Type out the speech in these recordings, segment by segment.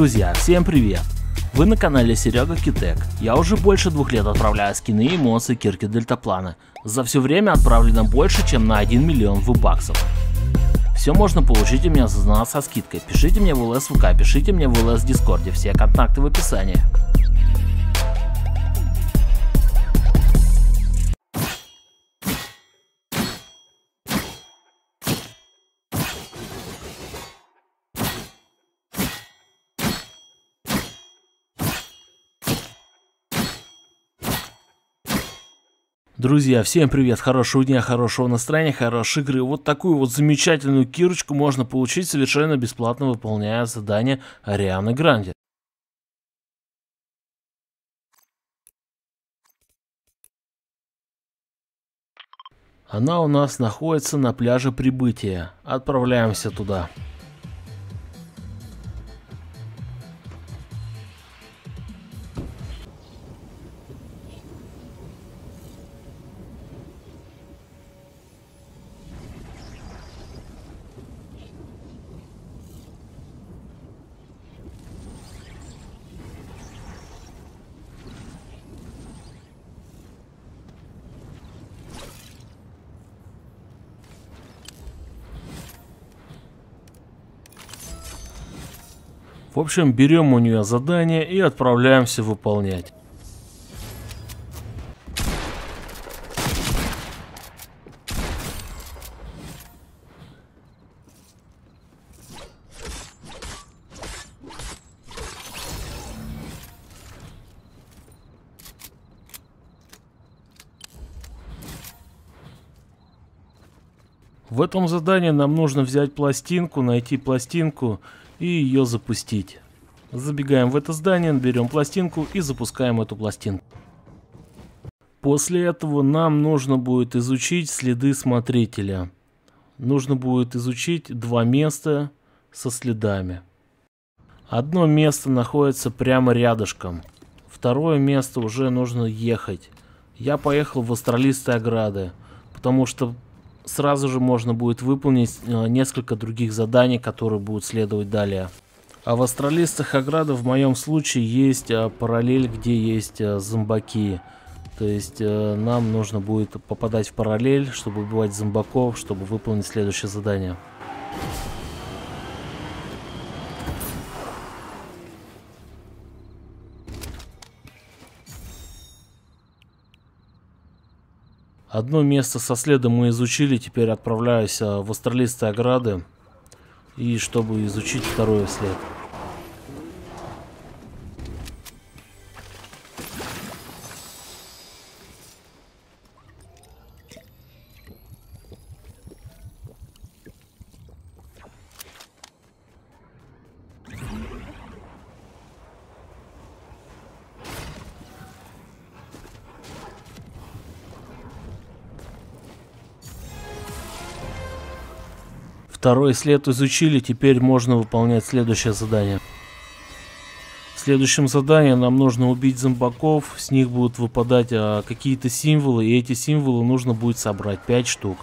Друзья, всем привет! Вы на канале Серега Китек. Я уже больше 2 лет отправляю скины и эмоции кирки Дельтаплана. За все время отправлено больше, чем на 1 миллион вебаксов. Все можно получить у меня за донат со скидкой. Пишите мне в ЛС ВК, пишите мне в ЛС Дискорде, все контакты в описании. Друзья, всем привет, хорошего дня, хорошего настроения, хорошей игры. Вот такую вот замечательную кирочку можно получить совершенно бесплатно, выполняя задание Арианы Гранде. Она у нас находится на пляже Прибытия. Отправляемся туда. В общем, берем у нее задание и отправляемся выполнять. В этом задании нам нужно взять пластинку, найти пластинку и ее запустить. Забегаем в это здание, берем пластинку и запускаем эту пластинку. После этого нам нужно будет изучить следы смотрителя. Нужно будет изучить 2 места со следами. Одно место находится прямо рядышком. Второе место уже нужно ехать. Я поехал в Астралистые ограды, потому что сразу же можно будет выполнить несколько других заданий, которые будут следовать далее. А в Астралистых оградах в моем случае есть параллель, где есть зомбаки. То есть нам нужно будет попадать в параллель, чтобы убивать зомбаков, чтобы выполнить следующее задание. Одно место со следом мы изучили, теперь отправляюсь в Астралистые ограды, и чтобы изучить второй след. Второй след изучили, теперь можно выполнять следующее задание. В следующем задании нам нужно убить зомбаков, с них будут выпадать какие-то символы, и эти символы нужно будет собрать 5 штук.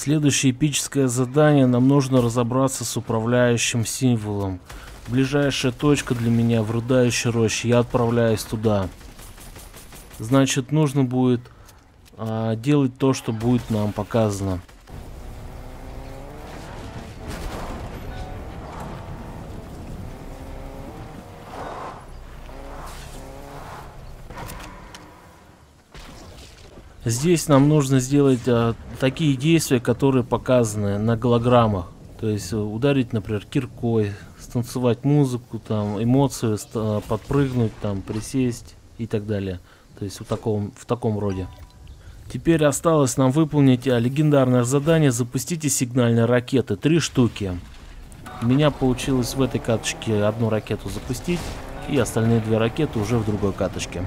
Следующее эпическое задание, нам нужно разобраться с управляющим символом. Ближайшая точка для меня в Рыдающей роще, я отправляюсь туда. Значит, нужно будет делать то, что будет нам показано. Здесь нам нужно сделать такие действия, которые показаны на голограммах. То есть ударить, например, киркой, станцевать музыку, там, эмоции, подпрыгнуть, там, присесть и так далее. То есть в таком роде. Теперь осталось нам выполнить легендарное задание «Запустите сигнальные ракеты». 3 штуки. У меня получилось в этой каточке 1 ракету запустить, и остальные 2 ракеты уже в другой каточке.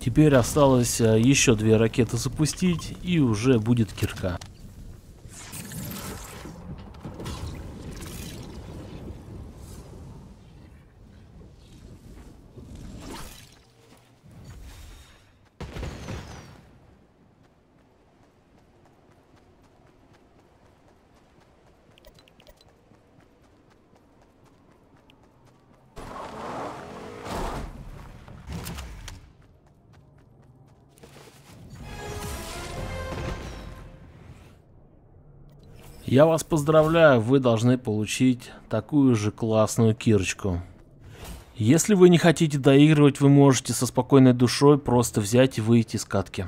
Теперь осталось еще 2 ракеты запустить, и уже будет кирка. Я вас поздравляю, вы должны получить такую же классную кирочку. Если вы не хотите доигрывать, вы можете со спокойной душой просто взять и выйти из катки.